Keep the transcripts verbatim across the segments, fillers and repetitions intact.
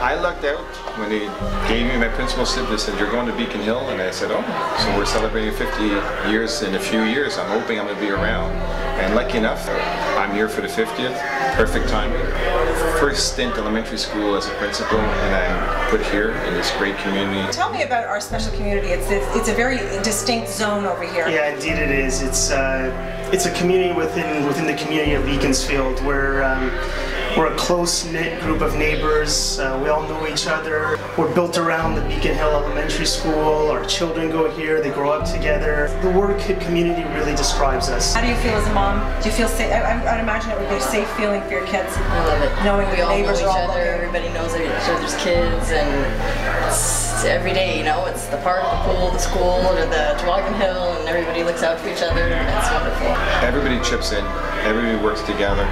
I lucked out when they gave me my principal's slip. They said, "You're going to Beacon Hill," and I said, "Oh." So we're celebrating fifty years in a few years. I'm hoping I'm going to be around. And lucky enough, I'm here for the fiftieth. Perfect timing. First stint elementary school as a principal, and I'm put here in this great community. Tell me about our special community. It's it's, it's a very distinct zone over here. Yeah, indeed it is. It's uh, it's a community within within the community of Beaconsfield, where. Um, We're a close-knit group of neighbors. Uh, we all know each other. We're built around the Beacon Hill Elementary School. Our children go here, they grow up together. The word kid community really describes us. How do you feel as a mom? Do you feel safe? I, I, I'd imagine it would be a safe feeling for your kids. I love it. Knowing we the all neighbors know each are all other, looking. Everybody knows each other's kids, and it's every day, you know, it's the park, the pool, the school, or the Toboggan Hill, and everybody looks out for each other. It's wonderful. Everybody chips in, everybody works together.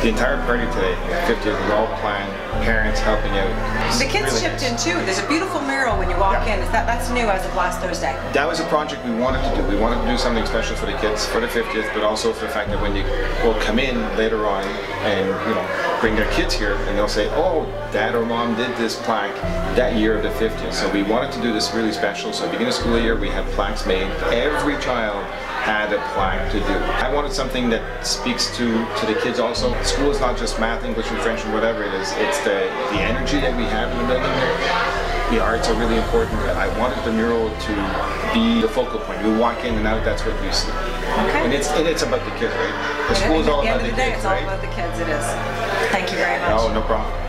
The entire party today, fiftieth is all planned, parents helping out. It's the kids really chipped nice. in too. There's a beautiful mural when you walk yeah. in. Is that, that's new as of last Thursday. That was a project we wanted to do. We wanted to do something special for the kids for the fiftieth, but also for the fact that when you will come in later on and you know bring their kids here and they'll say, "Oh, Dad or Mom did this plaque that year of the fiftieth." So we wanted to do this really special. So at the beginning of school year, we had plaques made. Every child had a plaque to do. I wanted something that speaks to, to the kids also. School is not just math, English, and French, and whatever it is. It's the, the energy that we have in the building here. The arts are really important. I wanted the mural to be the focal point. You walk in and out, that's what you see. Okay. And it's and it's about the kids, right? The school is all about the kids, right? It's all about the kids, it is. Thank you very much. No, no problem.